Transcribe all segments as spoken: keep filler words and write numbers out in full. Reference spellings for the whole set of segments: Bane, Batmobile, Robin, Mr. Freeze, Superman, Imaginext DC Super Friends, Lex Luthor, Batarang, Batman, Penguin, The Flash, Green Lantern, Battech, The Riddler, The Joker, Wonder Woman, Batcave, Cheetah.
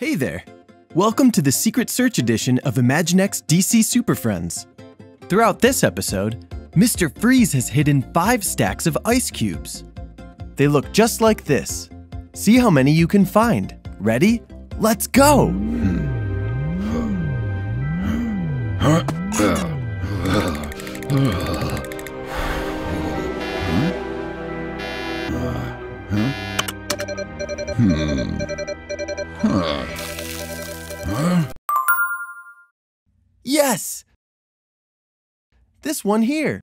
Hey there! Welcome to the Secret Search edition of Imaginext D C Super Friends. Throughout this episode, Mister Freeze has hidden five stacks of ice cubes. They look just like this. See how many you can find. Ready? Let's go! Yes! This one here.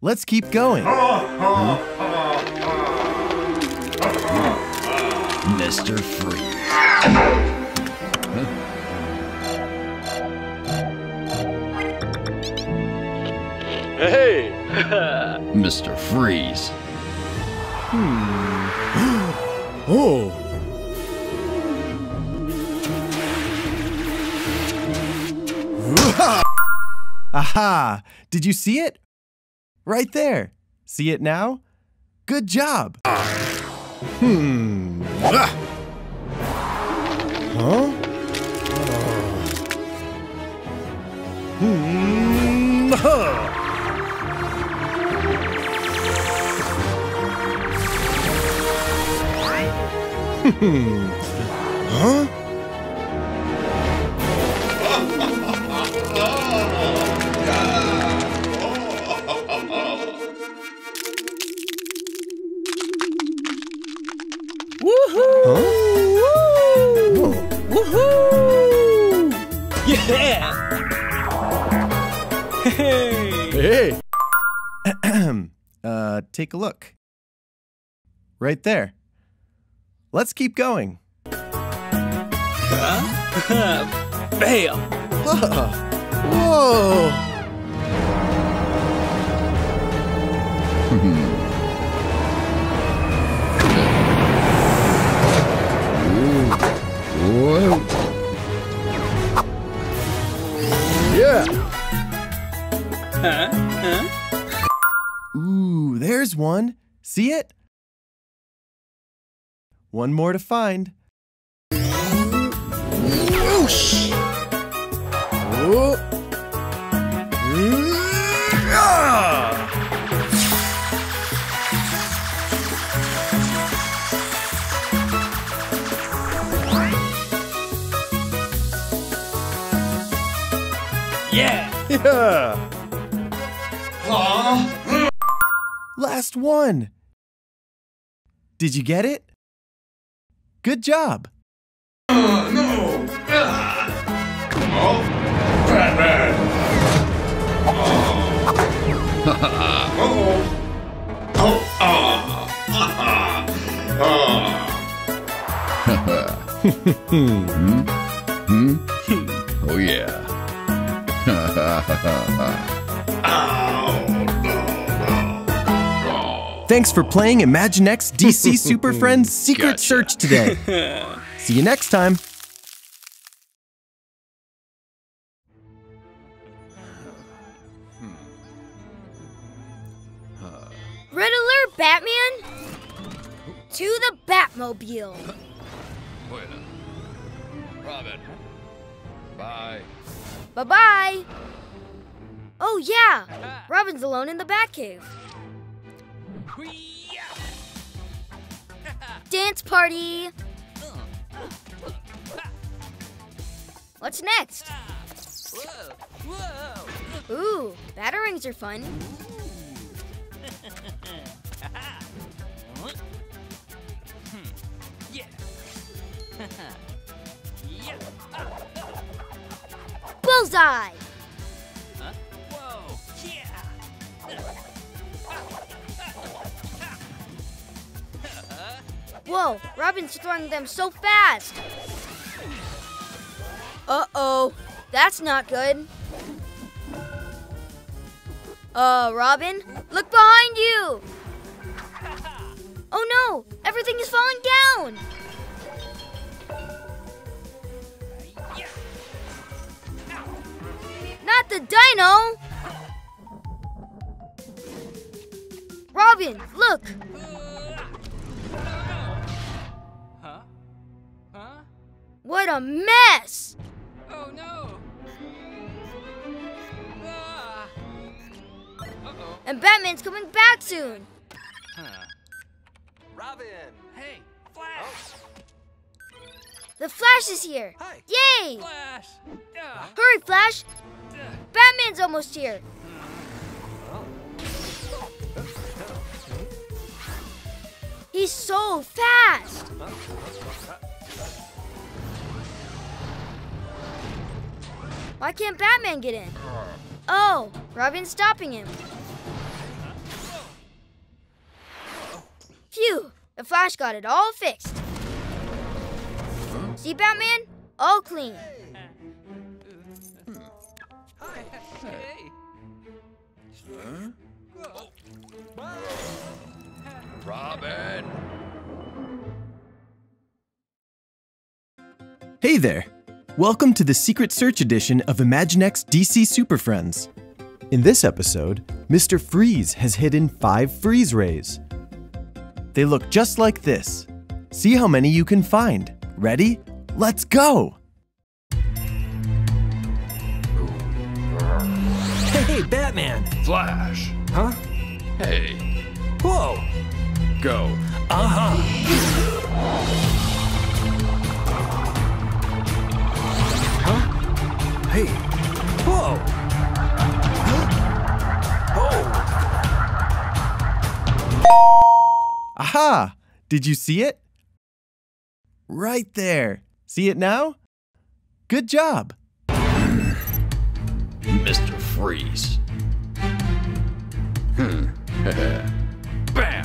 Let's keep going. Mister Freeze. Hey! Mister Freeze. Hmm. Oh! Aha! Did you see it? Right there. See it now? Good job! Hmm. Ah. Huh? Hmm. Hmm. Huh? Yeah! Hey! Hey! uh, take a look. Right there. Let's keep going. Huh? Bam! Whoa! Whoa! Hmm. Whoa! Yeah. Huh? Huh? Ooh, there's one. See it? One more to find. Whoosh! Whoa. Yeah. Last one. Did you get it? Good job. Uh, no. Uh. Oh, Batman. Oh. Oh. Oh. Ah. Oh yeah. Thanks for playing Imaginext D C Super Friends Secret gotcha. Search today. See you next time. Riddler, Batman, to the Batmobile. Robin, bye. Bye-bye! Oh yeah! Robin's alone in the Batcave. Dance party! What's next? Ooh, batarangs are fun. Bullseye! Huh? Whoa. Yeah. Whoa, Robin's throwing them so fast! Uh-oh, that's not good. Uh, Robin, look behind you! Oh no, everything is falling down! Not the dino! Robin, look! Huh? Huh? What a mess! Oh no! Ah. Uh-oh. And Batman's coming back soon! Huh. Robin! Hey, Flash! Oh. The Flash is here! Hi. Yay! Flash. Uh. Hurry, Flash! Uh. Batman's almost here! He's so fast! Why can't Batman get in? Oh, Robin's stopping him. Phew, the Flash got it all fixed. See, Batman? All clean. Robin! Hey there! Welcome to the Secret Search edition of Imaginext D C Super Friends. In this episode, Mister Freeze has hidden five freeze rays. They look just like this. See how many you can find. Ready? Let's go! Hey, Batman! Flash! Huh? Hey! Whoa! Go. Uh-huh. Huh? Hey. Whoa. Huh? Oh. Aha! Did you see it? Right there. See it now? Good job. Mister Freeze. Hmm. Bam!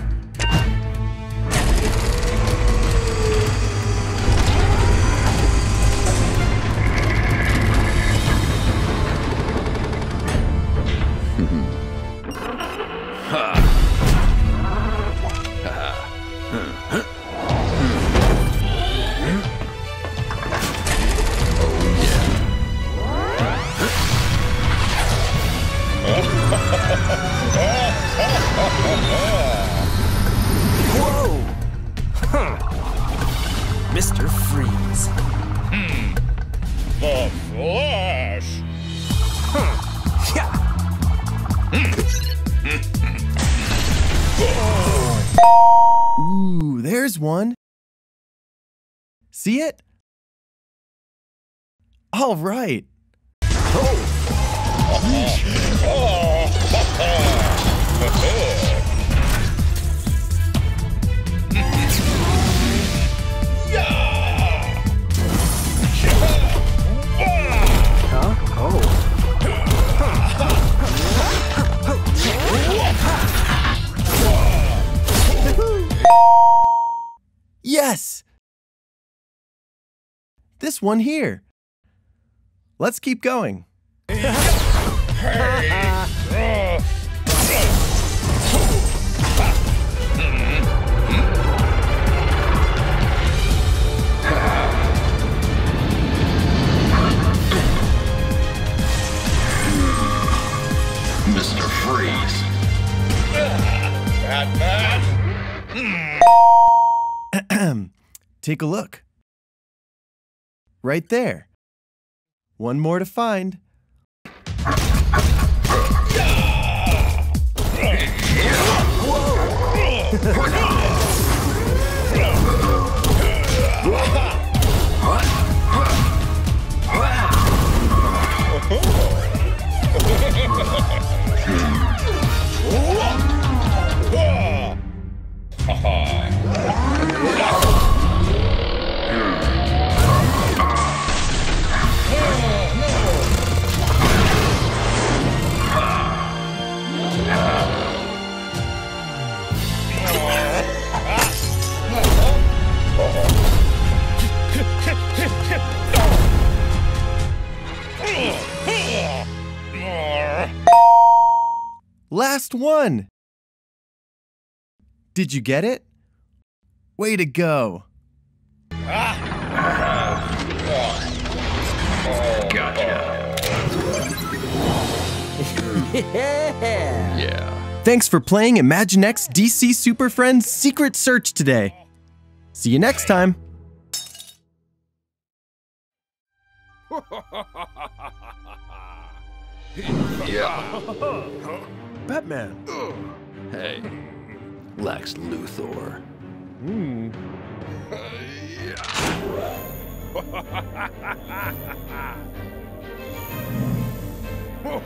Whoa! Huh. Mister Freeze. Hmm. The Flash. Huh. Yeah. Hmm. Ooh, there's one. See it? All right. Oh. Yes! This one here. Let's keep going. Mister Freeze. Batman. Take a look. Right there. One more to find. Last one! Did you get it? Way to go! Gotcha. Yeah. Yeah. Thanks for playing Imaginext D C Super Friends Secret Search today. See you next time. Yeah. Batman. Hey. Lex Luthor. Hmm. Whoa.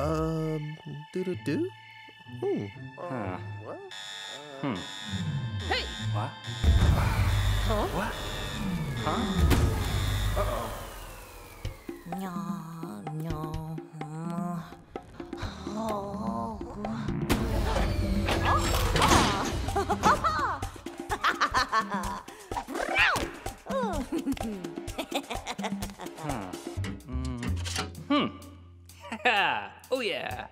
Um, do do do. Hmm. Uh, what? Hmm. Hey. What? Huh? What? Huh? Uh oh. No, no. Oh. Huh. Hmm. Ha. Oh yeah.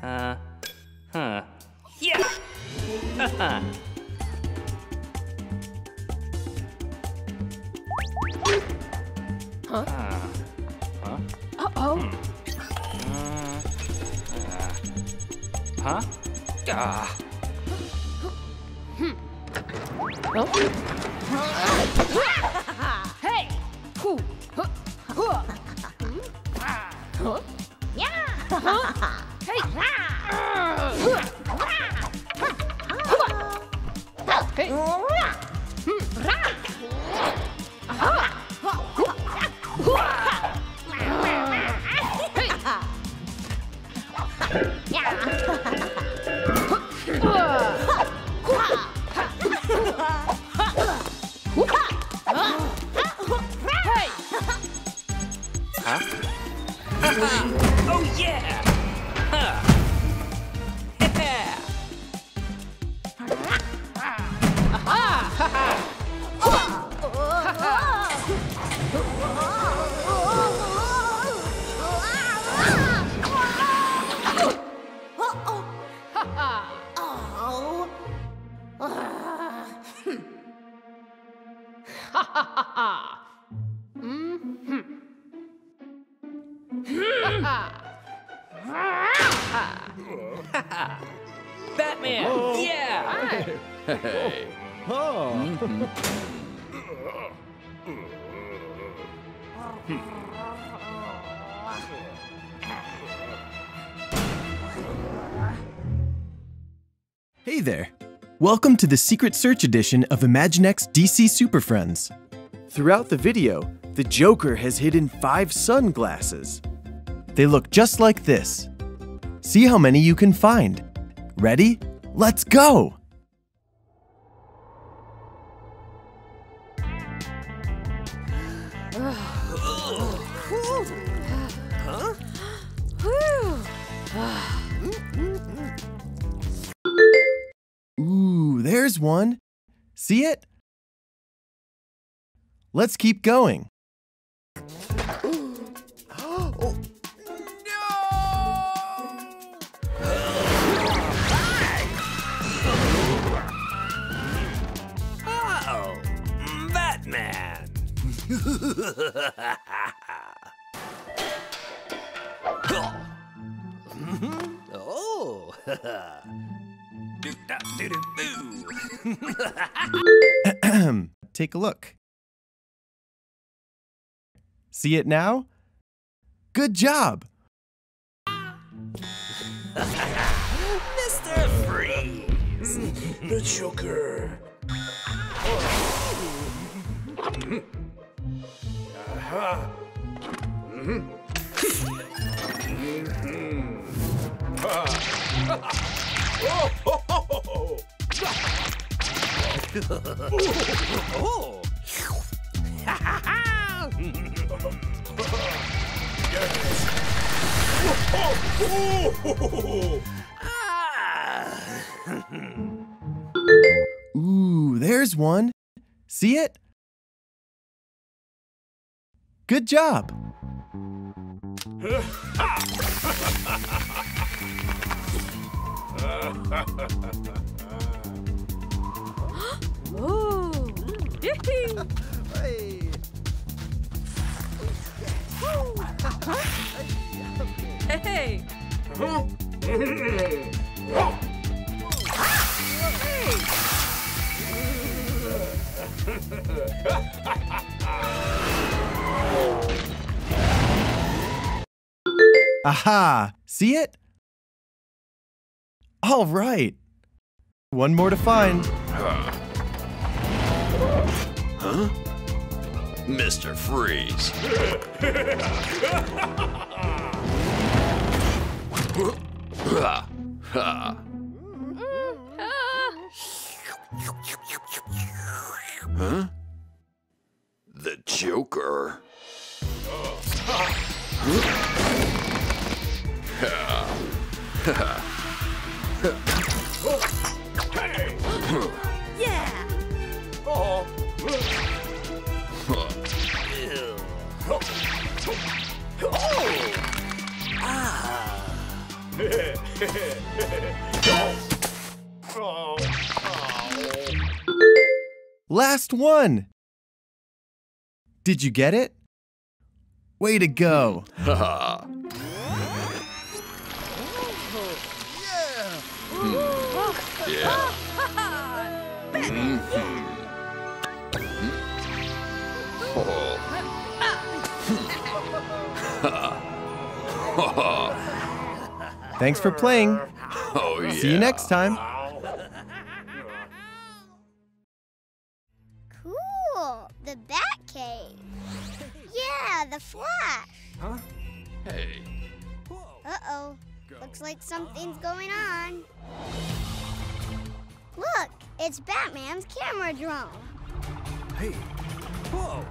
Huh. Huh. Yeah. Haha. Huh? Huh? Uh oh. Hmm. Uh, uh. Huh? Ah. Hmm. Oh. Hey. Who? Huh? Huh? Huh? Yeah. Huh? Hey. Huh? Hey. Oh yeah. Batman! Oh. Yeah! Hey! Oh. Mm-hmm. Hey there! Welcome to the Secret Search edition of Imaginext D C Super Friends. Throughout the video, the Joker has hidden five sunglasses. They look just like this. See how many you can find. Ready? Let's go! Ooh, there's one. See it? Let's keep going. Man. Oh. Take a look. See it now? Good job. Mister Freeze, the Joker. Oh. Aha. Mm-hmm. Mm-hmm. Ah. Oh, oh, oh, oh. Oh. Ooh, there's one. See it? Good job! Whoa! Yippee! Hey! Aha! See it? All right. One more to find. Huh? Mister Freeze. Huh? The Joker. Yeah. Oh. Last one. Did you get it? Way to go. Haha. Yeah. Mm-hmm. Thanks for playing. Oh, yeah. See you next time. Cool. The Batcave. Yeah, the Flash. Huh? Hey. Uh-oh. Looks like something's going on. Look, it's Batman's camera drone. Hey. Whoa.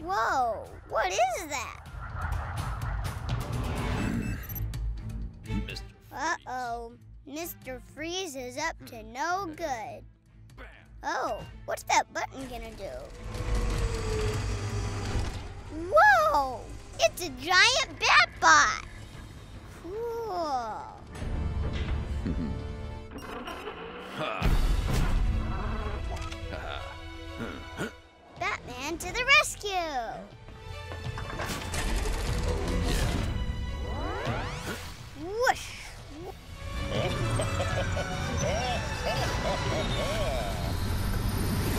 Whoa, what is that? Uh-oh, Mister Freeze is up to no good. Oh, what's that button gonna do? Whoa, it's a giant Batbot. Cool. Batman to the rescue. Whoosh.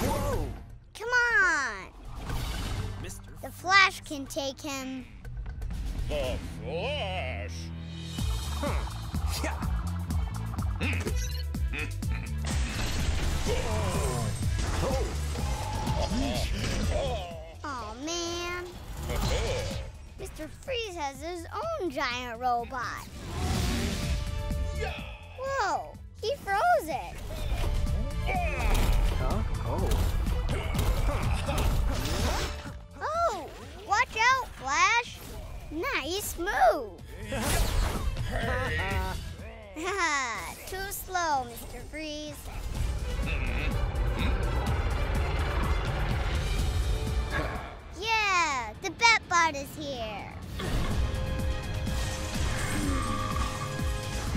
Whoa. Come on! Mister The Flash can take him. The Flash? Huh. Yeah. Oh, man. Mister Freeze has his own giant robot. Whoa, he froze it. Huh? Oh. Oh, watch out, Flash. Nice move. Haha, too slow, Mister Freeze. Yeah, the Batbot is here.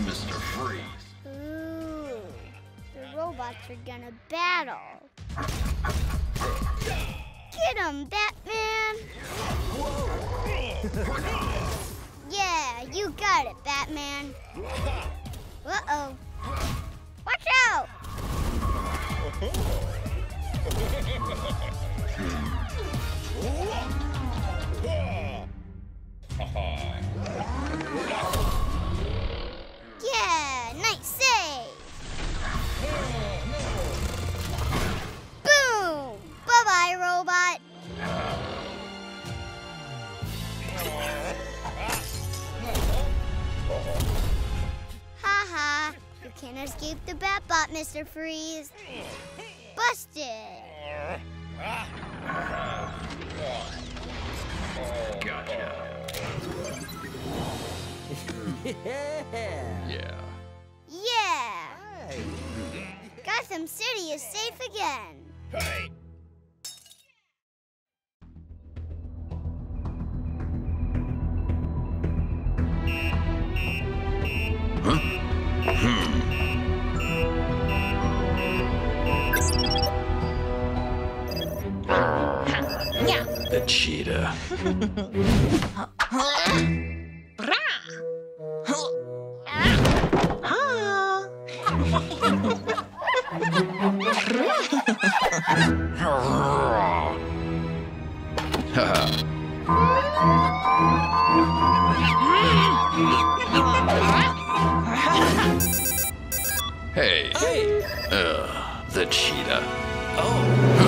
Mister Freeze. Ooh, the robots are gonna battle. Get 'em, Batman! Yeah, you got it, Batman. Uh-oh. Watch out! Yeah, nice save! Boom! Bye-bye, robot! Haha, ha. You can't escape the Batbot, Mister Freeze! Busted! Gotcha! Yeah. Yeah. Yeah. Hey. Gotham City is safe again. Hey. Huh? Hmm. Yeah. The that, Cheetah. Hey. Hey. Ugh, the cheetah. Oh.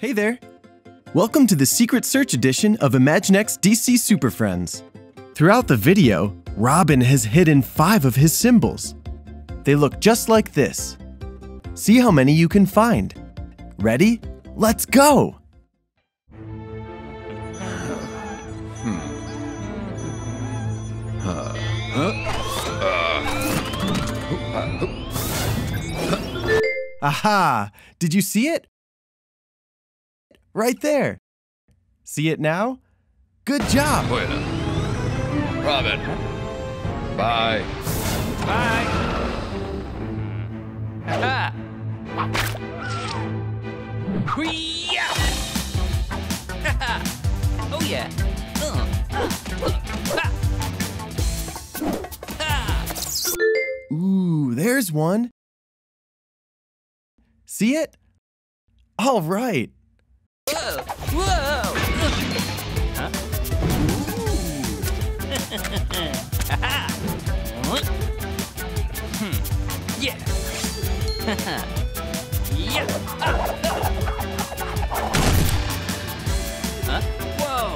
Hey there! Welcome to the Secret Search edition of Imaginext D C Super Friends. Throughout the video, Robin has hidden five of his symbols. They look just like this. See how many you can find. Ready? Let's go! Hmm. Uh, huh? Uh. Aha! Did you see it? Right there. See it now? Good job. Robin. Bye. Bye. Ah. Oh yeah. Ooh, there's one. See it? All right. Whoa! Whoa! Huh? Ooh. Hmm. Yeah. Yeah. Huh? Whoa!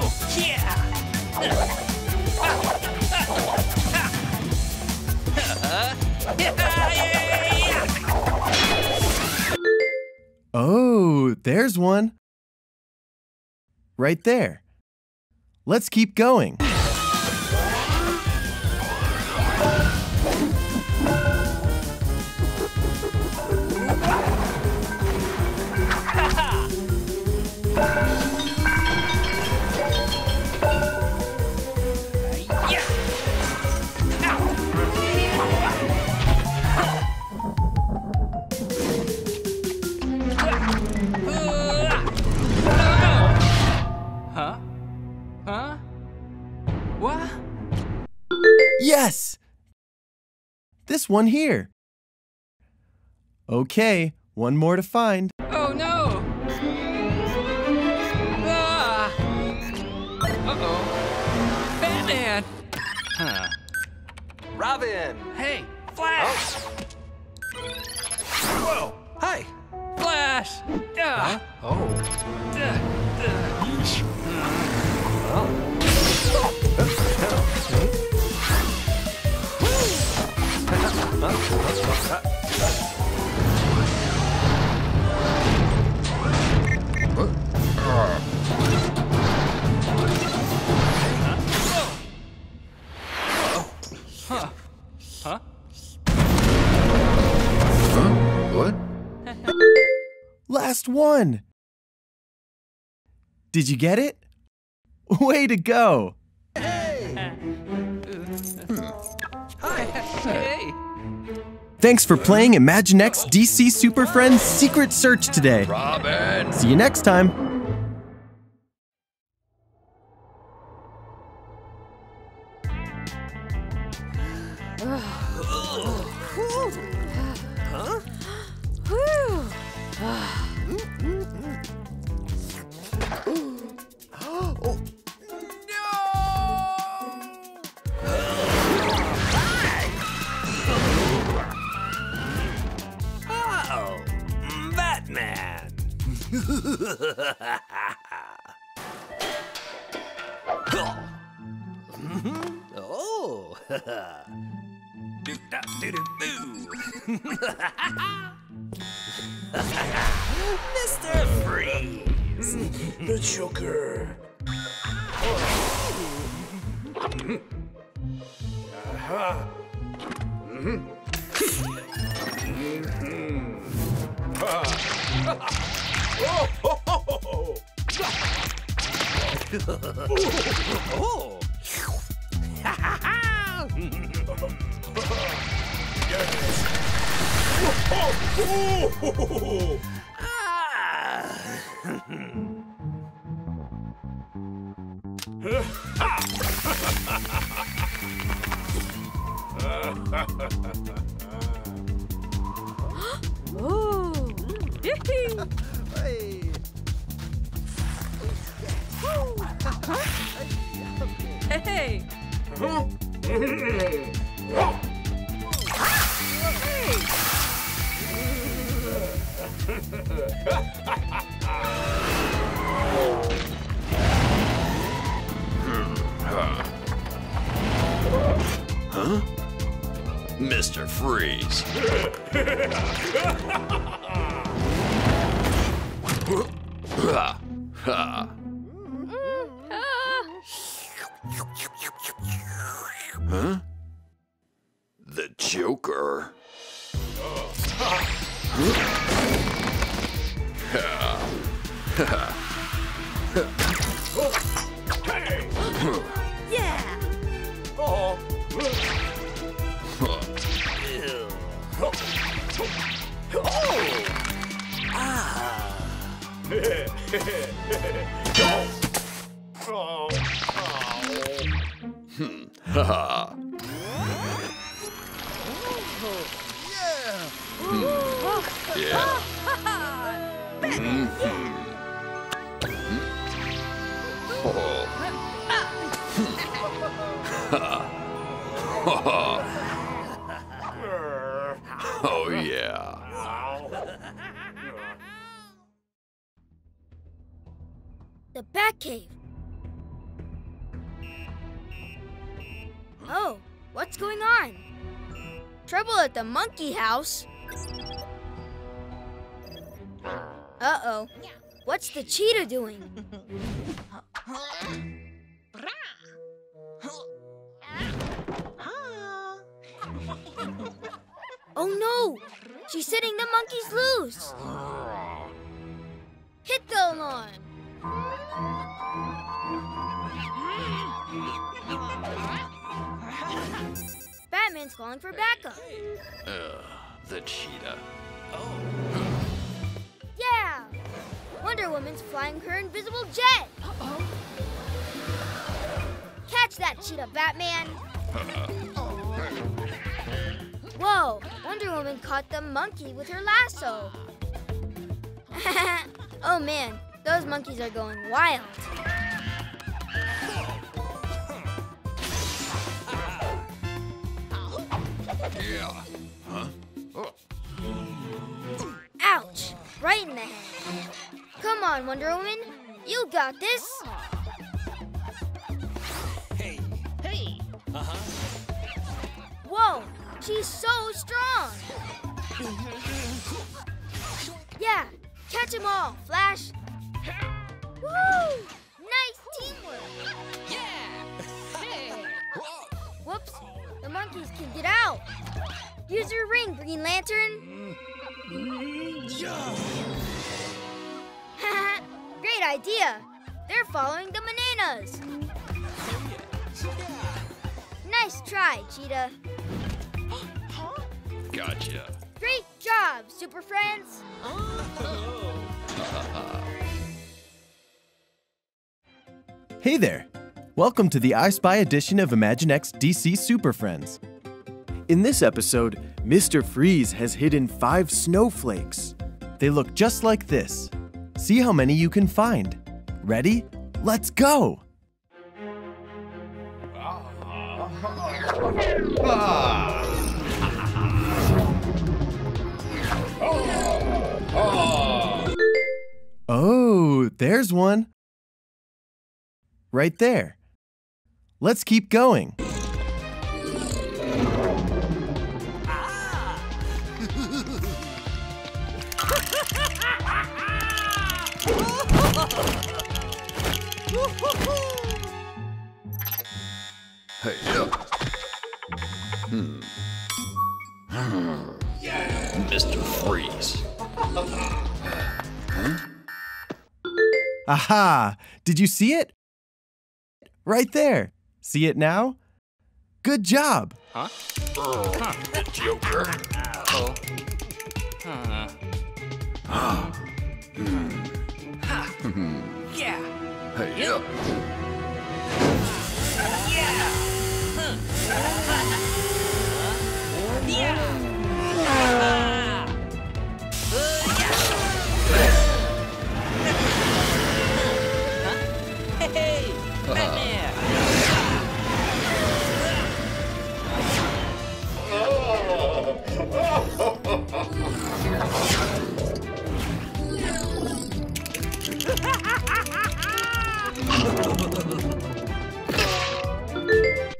Yeah. Oh, there's one. Right there. Let's keep going. Yes! This one here. Okay, one more to find. Oh no! Ah. Uh-oh. Batman! Huh. Robin! Hey, Flash! Oh. Whoa! Hi! Flash! Huh? Oh. Duh. Duh. Oh. Oh. Huh? Huh? What? Last one. Did you get it? Way to go. Hey. Hi. Hey. Thanks for playing Imaginext D C Super Friends Secret Search today. Robin. See you next time. Mister Freeze, the Joker. Aha. Oh. Hey. Huh? Mister Freeze. Huh? The Joker. Hmm. Haha. Yeah. Oh yeah. The Batcave. Oh, what's going on? Trouble at the monkey house. Uh-oh. What's the cheetah doing? Oh no! She's setting the monkeys loose! Hit the alarm! Batman's calling for backup. Uh, the cheetah. Oh. Yeah! Wonder Woman's flying her invisible jet! Uh-oh. Catch that cheetah, Batman! Whoa! Wonder Woman caught the monkey with her lasso! Oh man, those monkeys are going wild! Yeah. Huh? Ouch! Right in the head. Come on, Wonder Woman. You got this. Hey, hey. Uh-huh. Whoa, she's so strong. Yeah, catch them all, Flash. Woo! Nice teamwork. Yeah. Hey. Whoops, the monkeys can get out. Use your ring, Green Lantern. Great idea! They're following the bananas! Nice try, Cheetah. Gotcha. Great job, Super Friends. Hey there. Welcome to the I Spy edition of Imaginext D C Super Friends. In this episode, Mister Freeze has hidden five snowflakes. They look just like this. See how many you can find. Ready? Let's go! Oh, there's one. Right there. Let's keep going. Hey, yeah. Hmm. Yeah. Mister Freeze. Huh? Aha! Did you see it? Right there. See it now? Good job. Huh? Oh, huh. The Joker. Oh. Huh. Ah. Hmm. Ha. Yeah. Hey, yeah. Yeah.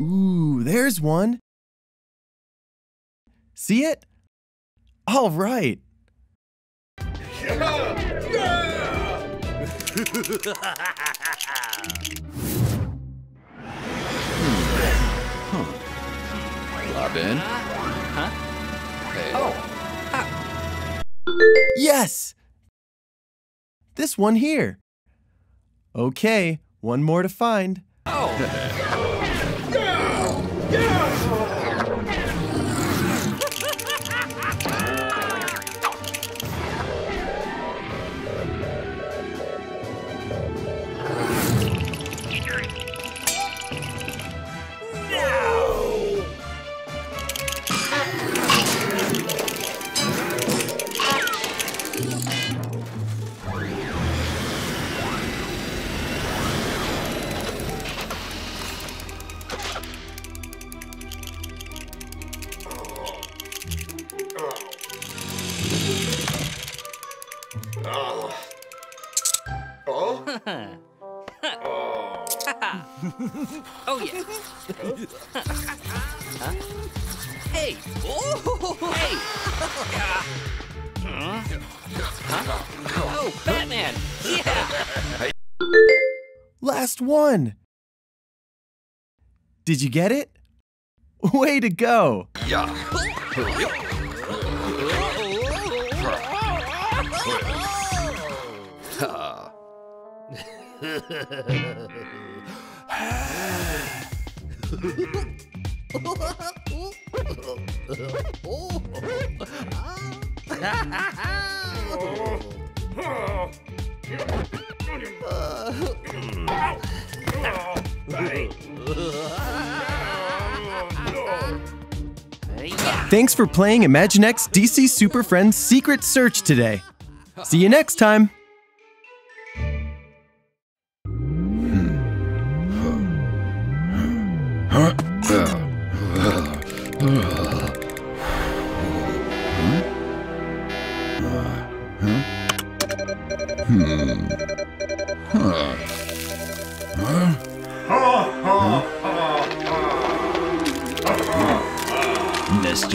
Ooh, there's one. See it? All right. Yeah. Yeah. hmm. huh. Robin? Huh? Hey. Oh. Ah. Yes. This one here. Okay, one more to find. Oh. yeah. Yeah. Oh yeah. huh? Hey. Oh. Hey. Uh. Huh? Oh, Batman. Yeah. Last one. Did you get it? Way to go. Yeah. Thanks for playing Imaginext D C Super Friends Secret Search today. See you next time. Mister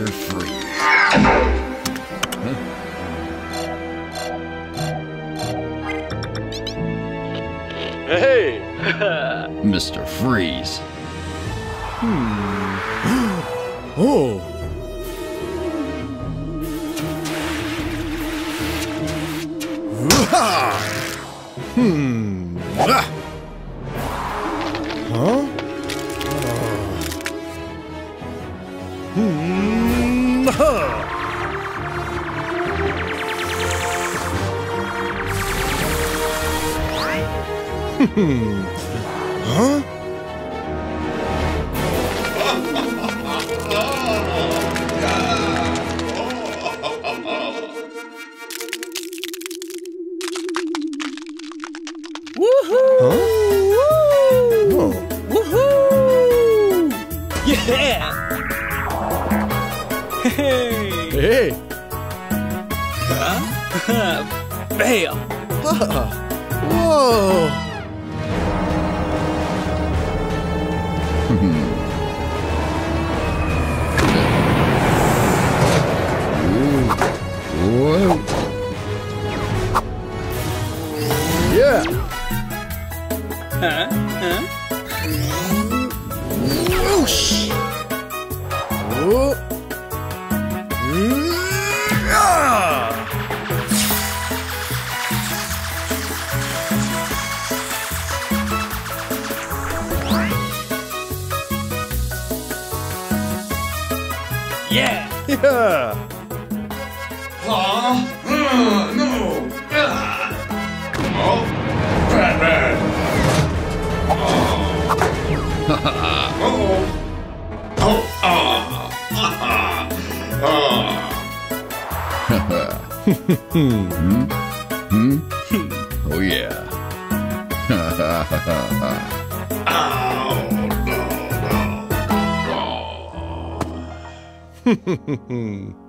Freeze. Hey! Mister Freeze. Hmm. Oh! Hmm. Huh? Hmm. Huh?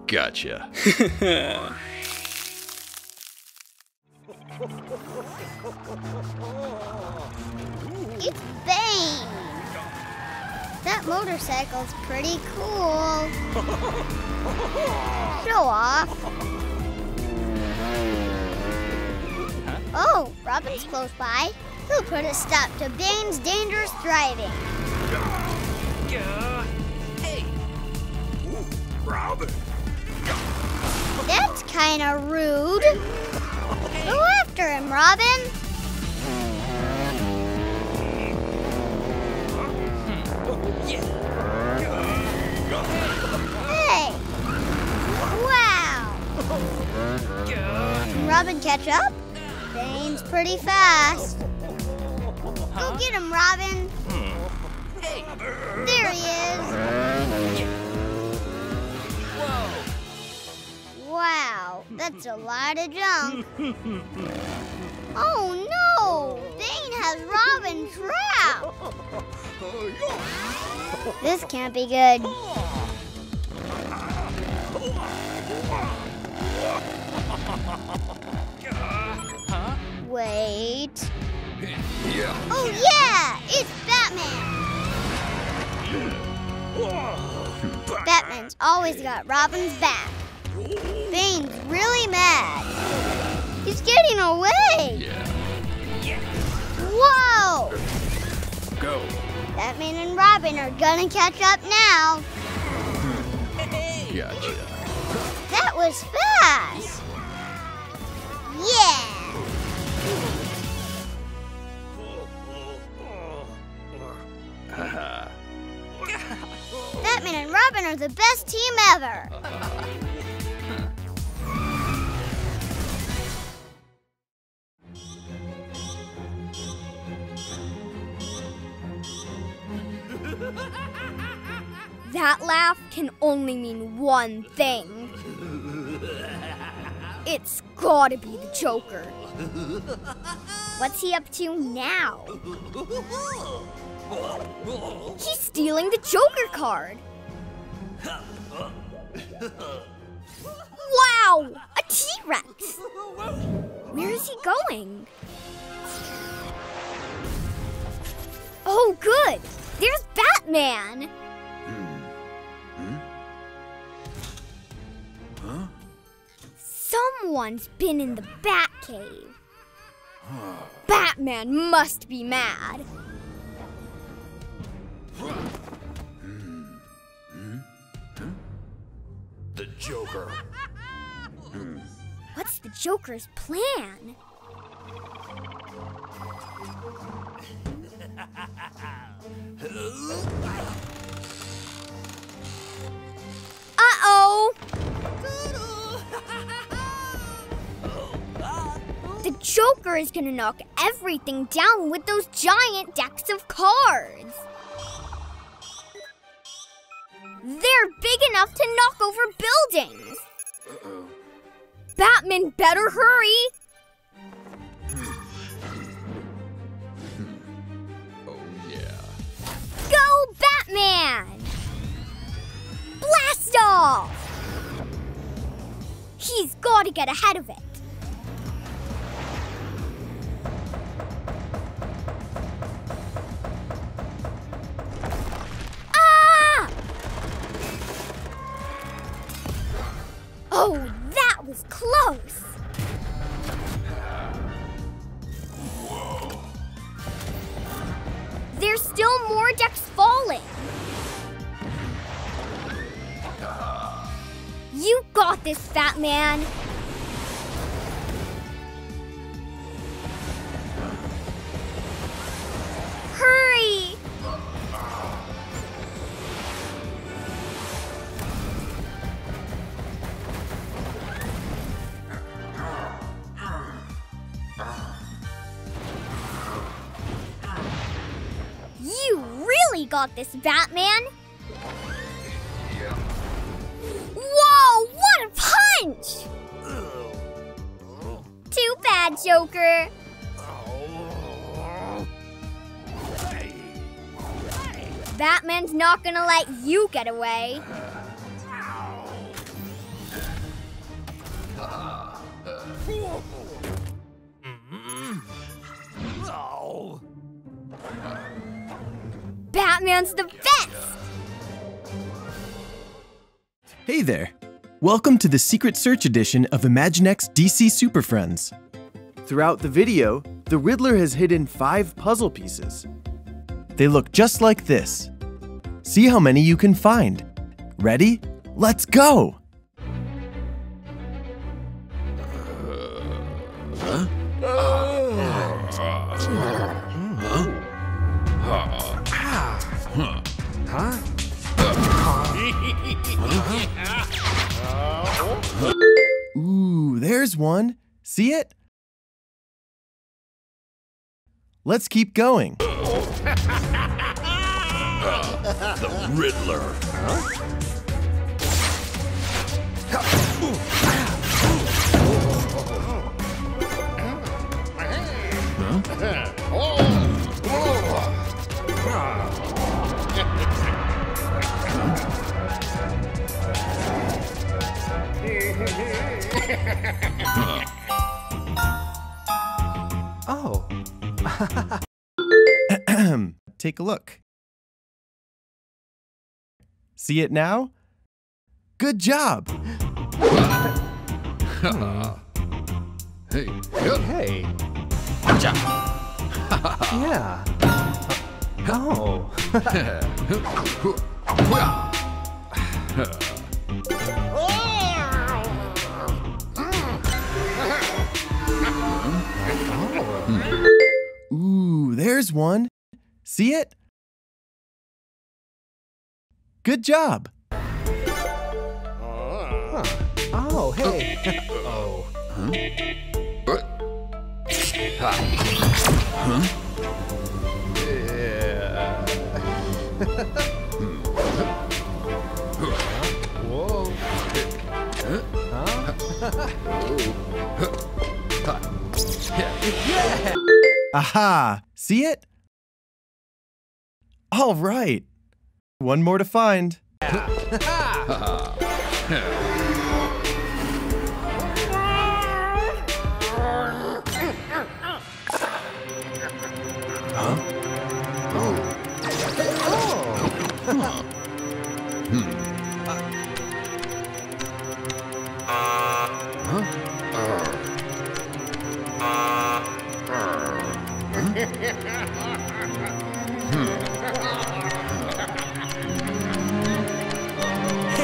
Gotcha. It's Bane! That motorcycle's pretty cool. Show off. Oh, Robin's close by. He'll put a stop to Bane's dangerous driving. Robin. That's kind of rude. Go after him, Robin. Hey! Wow! Can Robin catch up? Bane's pretty fast. Go get him, Robin. There he is. Wow, that's a lot of junk. Oh no! Bane has Robin trapped! This can't be good. Wait. Oh yeah! It's Batman! Batman's always got Robin's back. Bane's really mad. He's getting away. Yeah. Yeah. Whoa! Go. Batman and Robin are gonna catch up now. Gotcha. That was fast. Yeah. Batman and Robin are the best team ever. That laugh can only mean one thing. It's gotta be the Joker. What's he up to now? He's stealing the Joker card. Wow! A T-Rex! Where is he going? Oh, good! There's Batman! Someone's been in the Batcave. Batman must be mad. The Joker. What's the Joker's plan? Uh-oh! The Joker is gonna knock everything down with those giant decks of cards. They're big enough to knock over buildings. Uh-oh. Batman better hurry. Oh, yeah. Go, Batman! Blast off! He's gotta get ahead of it. Oh, that was close! Whoa. There's still more decks falling. Uh. You got this, Fat Man. Hurry! Got this, Batman. Yeah. Whoa, what a punch! Uh, Too bad, Joker. Uh, hey, hey. Batman's not gonna let you get away. Uh, uh, uh. Batman's the best! Hey there! Welcome to the Secret Search edition of Imaginext D C Super Friends. Throughout the video, the Riddler has hidden five puzzle pieces. They look just like this. See how many you can find. Ready? Let's go! Uh, huh? Huh? Huh? Huh? Ooh, there's one. See it? Let's keep going. Uh, the Riddler. Huh? Oh. Take a look. See it now? Good job. Hey. Hey. Yeah. Oh. Ooh, there's one. See it? Good job. Huh. Oh, hey. Oh. Huh? Huh? Whoa. Huh? Aha! See it? All right. One more to find. Huh? Huh. Hmm. Huh?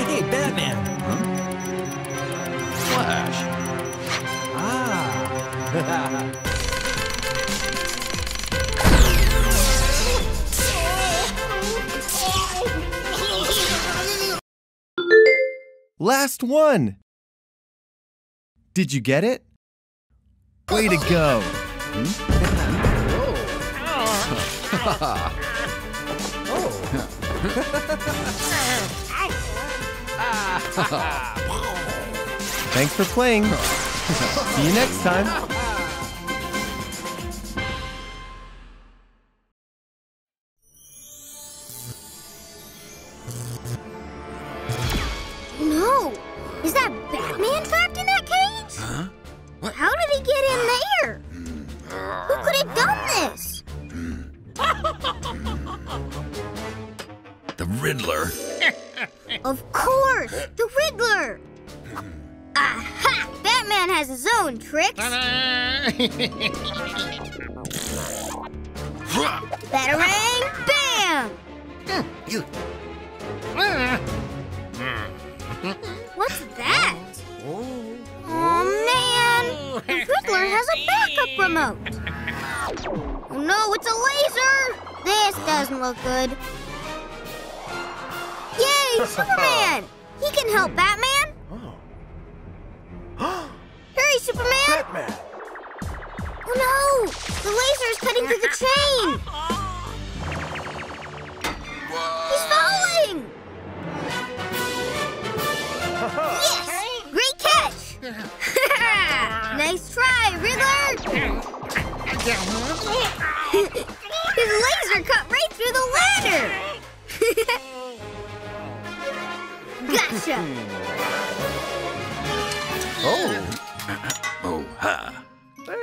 Hey, Batman! Huh? Flash! Ah! Last one! Did you get it? Way to go! Thanks for playing! See you next time! Batarang, bam! What's that? Oh man! The Riddler has a backup remote! Oh no, it's a laser! This doesn't look good. Yay, Superman! He can help Batman! Hurry, Superman! Batman! Oh no! The laser is cutting through the chain! He's falling! Yes! Great catch! Nice try, Riddler! His laser cut right through the ladder! Gotcha! Oh! Oh, ha!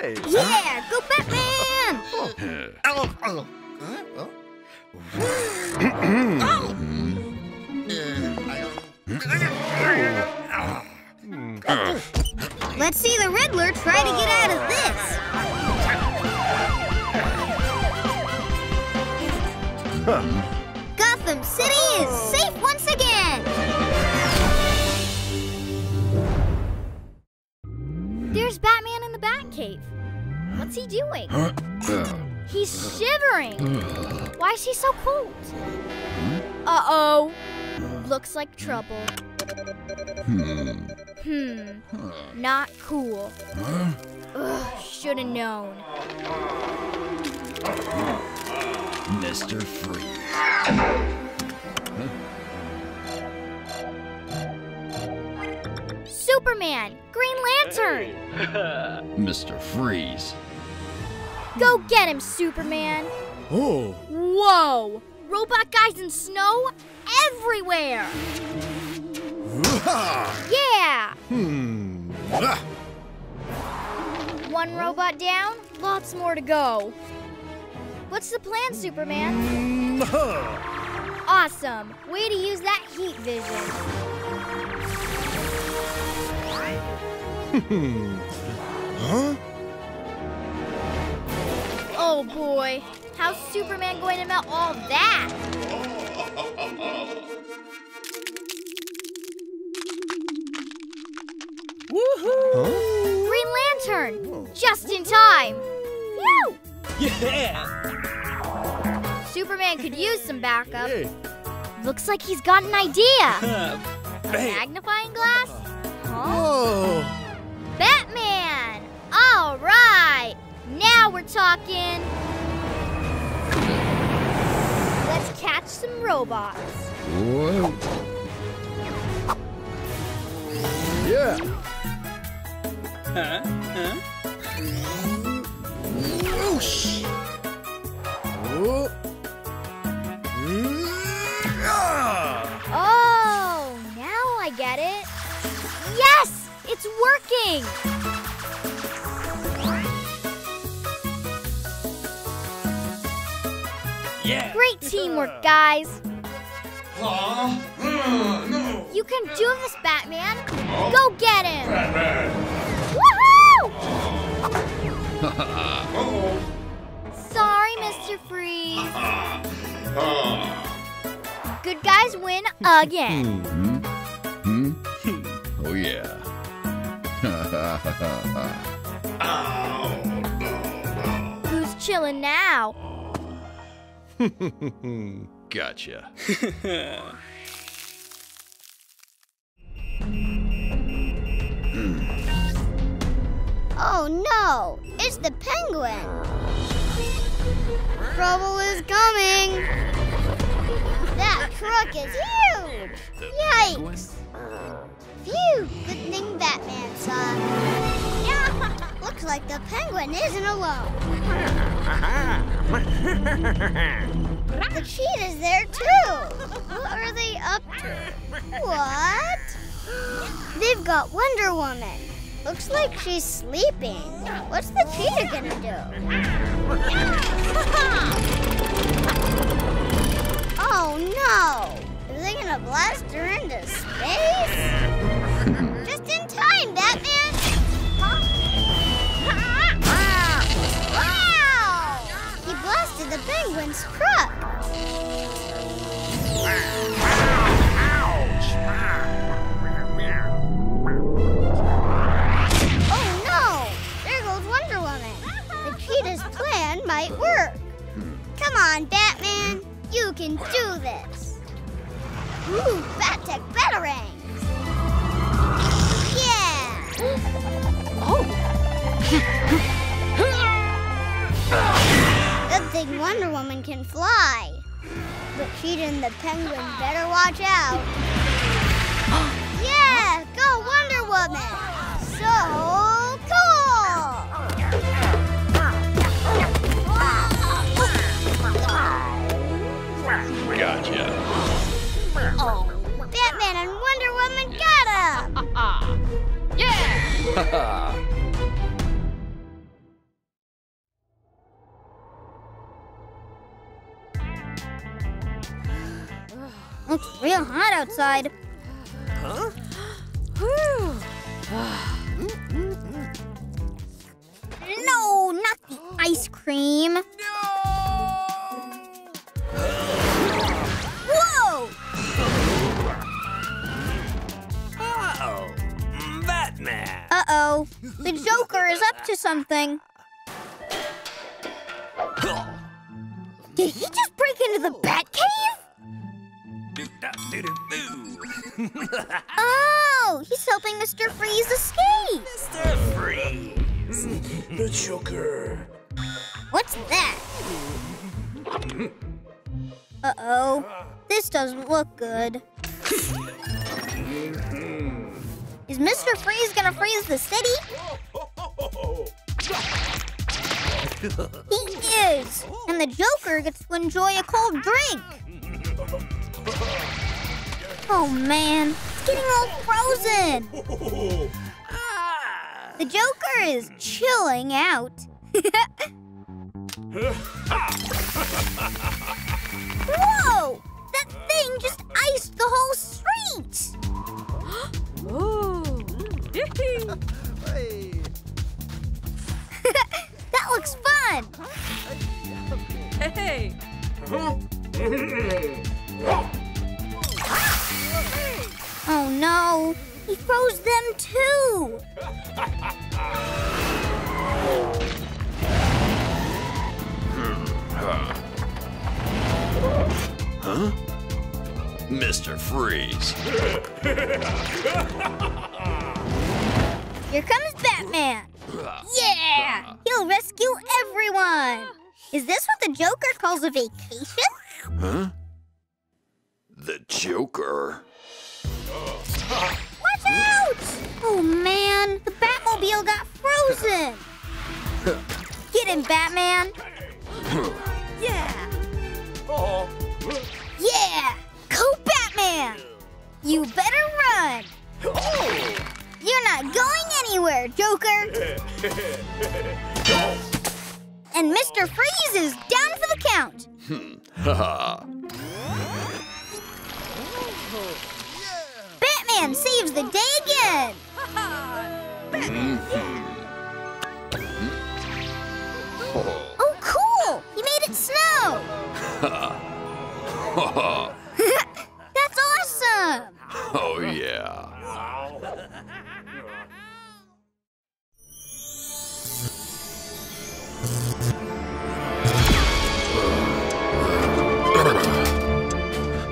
Hey. Yeah, go Batman! Oh, oh, oh. Let's see the Riddler try to get out of this. Huh. Gotham City is safe once again. There's Batman. Batcave. What's he doing? He's shivering. Why is he so cold? Uh-oh. Looks like trouble. Hmm. Not cool. Ugh, should've known. Mister Freeze. Superman! Green Lantern! Mister Freeze. Go get him, Superman! Oh! Whoa! Robot guys in snow everywhere! Yeah! Hmm. One robot down, lots more to go. What's the plan, Superman? Awesome! Way to use that heat vision. Huh? Oh boy, how's Superman going to melt all that? Woohoo! Huh? Green Lantern, whoa. Just in time! Woo! Yeah! Superman could use some backup. Hey. Looks like he's got an idea. Uh, A magnifying glass? Huh? Whoa! Batman! All right! Now we're talking! Let's catch some robots. Whoa. Yeah! Huh? Huh? Whoosh! Whoa. Oh! Now I get it! Yes! It's working! Yeah. Great teamwork, guys! Uh, no. You can do this, Batman! Oh. Go get him! Batman. Woohoo! Uh-oh. Sorry, Mister Freeze! Uh-huh. Uh-huh. Good guys win again! Mm-hmm. Mm-hmm. Oh yeah! Who's chilling now? Gotcha. Oh no, it's the Penguin. Trouble is coming. That truck is huge. Yikes. Phew, good thing Batman saw. Yeah. Looks like the Penguin isn't alone. The cheetah's there too. What are they up to? What? They've got Wonder Woman. Looks like she's sleeping. What's the cheetah gonna do? Oh no! Are they gonna blast her into space? Just in time, Batman! Wow! He blasted the Penguin's truck. Might work. Come on, Batman. You can do this. Ooh, Battech Batarangs. Yeah. Oh. Good thing Wonder Woman can fly. But Cheetah and the Penguin better watch out. Yeah, go Wonder Woman. So gotcha. Oh. Batman and Wonder Woman got him! Yeah! Looks real hot outside. Huh? No, not the ice cream. No! Uh-oh, Batman. Uh-oh, the Joker is up to something. Did he just break into the Batcave? Oh, he's helping Mister Freeze escape. Mister Freeze, the Joker. What's that? Uh-oh, this doesn't look good. Is Mister Freeze gonna freeze the city? He is! And the Joker gets to enjoy a cold drink! Oh man, it's getting all frozen! The Joker is chilling out. Whoa! That thing just iced the whole street! Whoa! That looks fun! Hey! Oh no! He froze them too! Huh? Mister Freeze. Here comes Batman. Yeah! He'll rescue everyone. Is this what the Joker calls a vacation? Huh? The Joker? Watch out! Oh, man. The Batmobile got frozen. Get him, Batman. Yeah. Oh. Yeah! Go Batman! You better run! You're not going anywhere, Joker! And Mister Freeze is down for the count! Batman saves the day again! Oh, cool! He made it snow! That's awesome! Oh, yeah.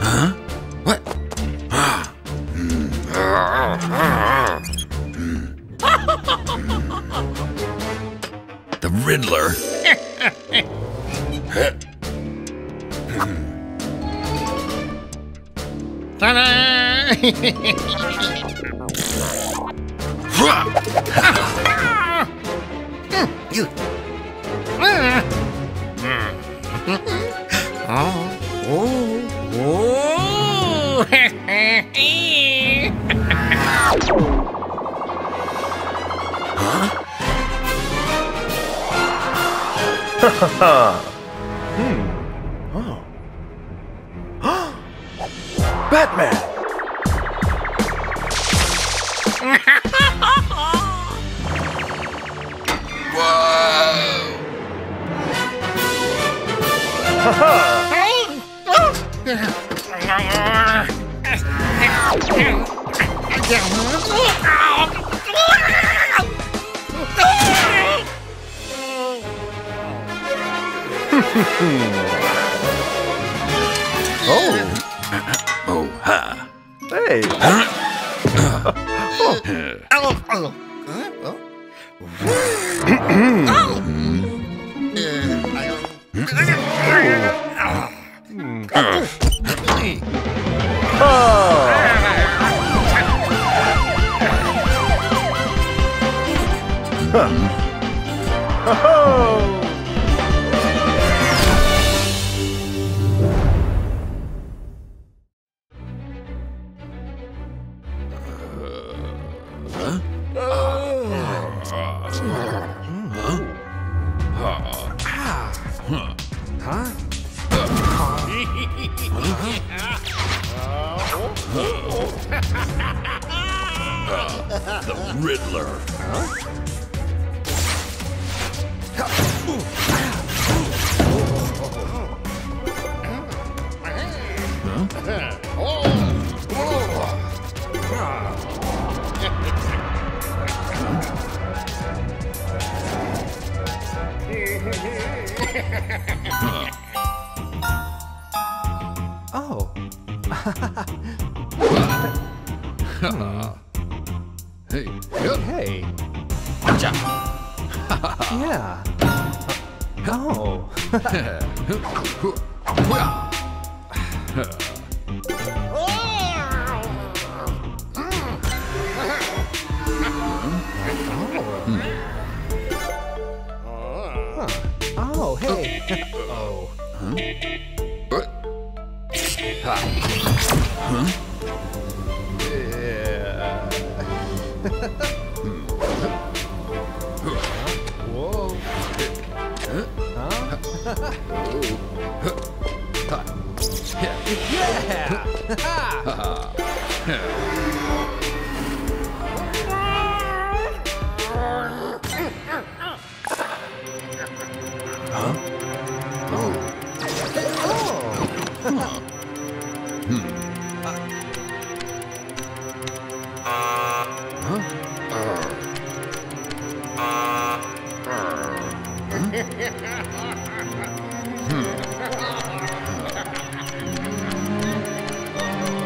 Huh? What? Riddler. Hmm. Oh. Batman. Oh. Oh, ha. Hey. Oh. The Riddler. Huh? Oh. uh, hey, good. Hey. Gotcha. Yeah. Oh. Huh. Oh, hey. Oh. Huh? Huh? Yeah. Whoa. Huh? Yeah.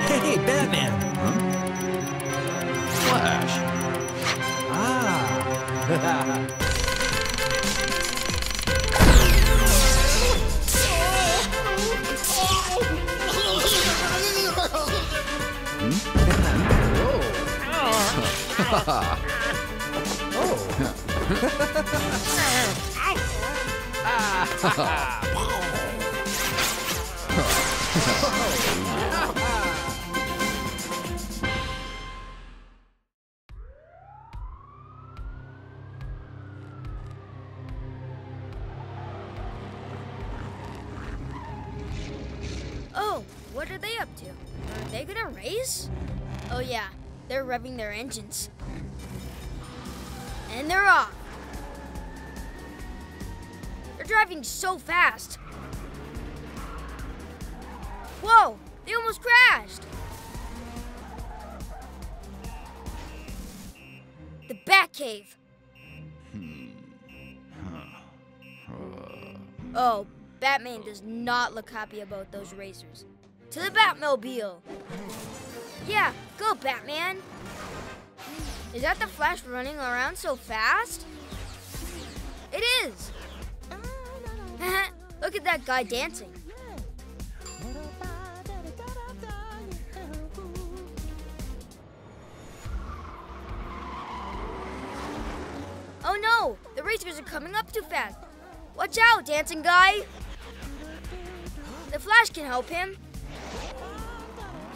Hey, Batman! Huh? Flash! Ah! Oh, what are they up to? Are they gonna race? Oh yeah, they're revving their engines. And they're off. They're driving so fast. Whoa, they almost crashed. The Batcave. Oh, Batman does not look happy about those racers. To the Batmobile. Yeah, go Batman. Is that the Flash running around so fast? It is! that guy dancing. Oh no, the racers are coming up too fast. Watch out, dancing guy. The Flash can help him.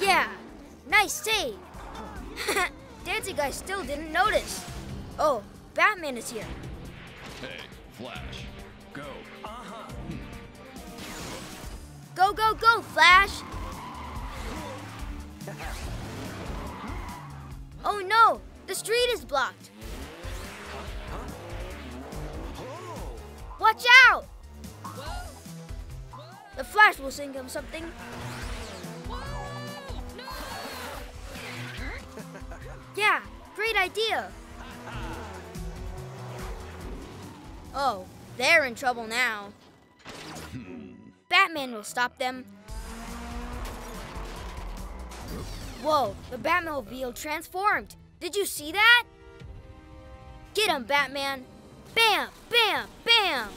Yeah, nice save. Dancing guy still didn't notice. Oh, Batman is here. Hey, Flash, go. Uh-huh. Go, go, go, Flash. Oh no, the street is blocked. Watch out! The Flash will sing him something. Yeah, great idea. Oh, they're in trouble now. Batman will stop them. Whoa, the Batmobile transformed. Did you see that? Get him, Batman. Bam, bam, bam.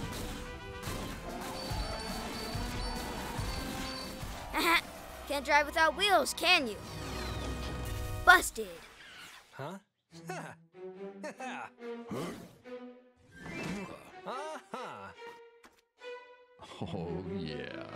Can't drive without wheels, can you? Busted. Huh? Oh, yeah.